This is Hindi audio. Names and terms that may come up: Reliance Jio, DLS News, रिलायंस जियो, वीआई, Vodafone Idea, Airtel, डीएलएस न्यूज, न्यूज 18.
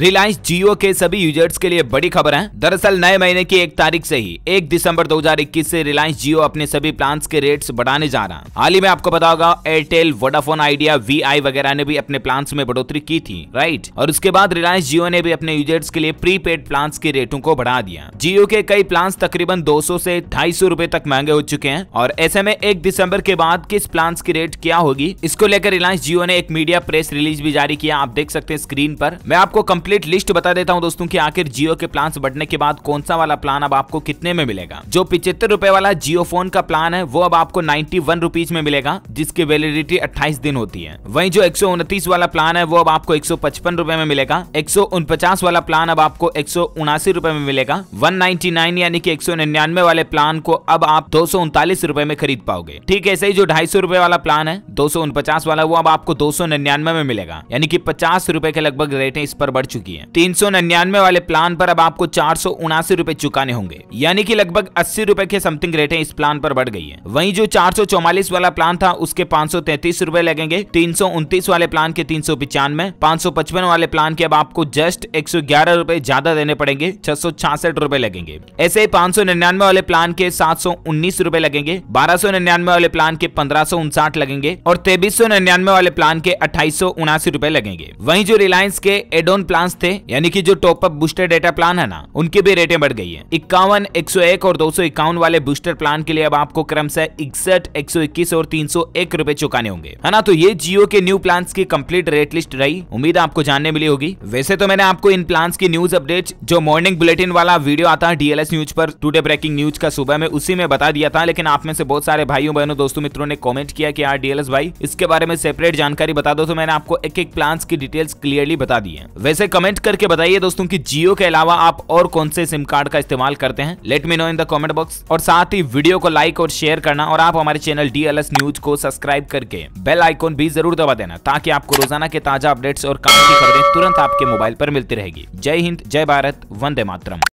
रिलायंस जियो के सभी यूजर्स के लिए बड़ी खबर है। दरअसल नए महीने की 1 तारीख से ही 1 दिसंबर 2021 से रिलायंस जियो अपने सभी प्लान्स के रेट्स बढ़ाने जा रहा है। हाल ही में आपको पता होगा एयरटेल, वोडाफोन आइडिया, वीआई वगैरह ने भी अपने प्लान्स में बढ़ोतरी की थी, राइट। और उसके बाद रिलायंस जियो ने भी अपने यूजर्स के लिए प्रीपेड प्लान्स के रेटों को बढ़ा दिया। जियो के कई प्लान्स तकरीबन 200 से 250 रुपए तक महंगे हो चुके हैं और ऐसे में 1 दिसंबर के बाद किस प्लान्स की रेट क्या होगी, इसको लेकर रिलायंस जियो ने एक मीडिया प्रेस रिलीज भी जारी किया। आप देख सकते हैं स्क्रीन पर। मैं आपको कंप्लीट लिस्ट बता देता हूं दोस्तों कि आखिर जियो के प्लान्स बढ़ने के बाद कौन सा वाला प्लान अब आपको कितने में मिलेगा। जो 75 रुपए वाला जियो फोन का प्लान है वो अब आपको 91 रुपीज में मिलेगा, जिसकी वैलिडिटी 28 दिन होती है। वहीं जो 129 वाला प्लान है वो अब आपको 155 रुपए में मिलेगा। 149 वाला प्लान अब आपको 179 रुपए में मिलेगा। 199 यानी की 199 वाले प्लान को अब आप 239 रुपए में खरीद पाओगे। ठीक ऐसे ही जो 250 रुपए वाला प्लान है 249 वाला, वो अब आपको 299 में मिलेगा, यानी की 50 रुपए के लगभग रेटें इस पर चुकी है। 399 वाले प्लान पर अब आपको 479 रुपए चुकाने होंगे, यानी कि लगभग 80 रुपए के समथिंग रेटें इस प्लान पर बढ़ गई है। वहीं जो 444 वाला प्लान था उसके 533 रुपए लगेंगे। 329 वाले प्लान के 395, 555 वाले प्लान के अब आपको जस्ट 111 रुपए ज्यादा देने पड़ेंगे, 666 रुपए लगेंगे। ऐसे ही 599 वाले प्लान के 719 रुपए लगेंगे, 1299 वाले प्लान के 1559 लगेंगे और 2399 वाले प्लान के 2879 रुपए लगेंगे। वहीं जो रिलायंस के एडोन प्लान्स थे, यानी कि जो top up booster data plan है ना, उनकी भी रेटें बढ़ गई है। 51, 101 और 251 वाले बूस्टर प्लान के लिए अब आपको क्रमशः 61, 121 और 301 रुपए चुकाने होंगे, है ना। तो ये जियो के न्यू प्लान्स की कंप्लीट रेट लिस्ट रही, उम्मीद आपको जानने मिली होगी। वैसे तो मैंने आपको इन प्लान्स की न्यूज अपडेट, जो मॉर्निंग बुलेटिन वाला वीडियो आता है डीएलएस न्यूज पर, टुडे ब्रेकिंग न्यूज का, सुबह में उसी में बता दिया था। लेकिन आप में से बहुत सारे भाइयों बहनों दोस्तों मित्रों ने कॉमेंट किया कि यार डीएलएस भाई इसके बारे में सेपरेट जानकारी बता दो, तो मैंने आपको एक एक प्लान्स की डिटेल्स क्लियरली बता दी है। वैसे कमेंट करके बताइए दोस्तों कि जियो के अलावा आप और कौन से सिम कार्ड का इस्तेमाल करते हैं, let me know in the comment box. और साथ ही वीडियो को लाइक और शेयर करना और आप हमारे चैनल डीएलएस न्यूज को सब्सक्राइब करके बेल आइकॉन भी जरूर दबा देना, ताकि आपको रोजाना के ताजा अपडेट्स और काम की खबरें तुरंत आपके मोबाइल पर मिलती रहेगी। जय हिंद, जय भारत, वंदे मातरम।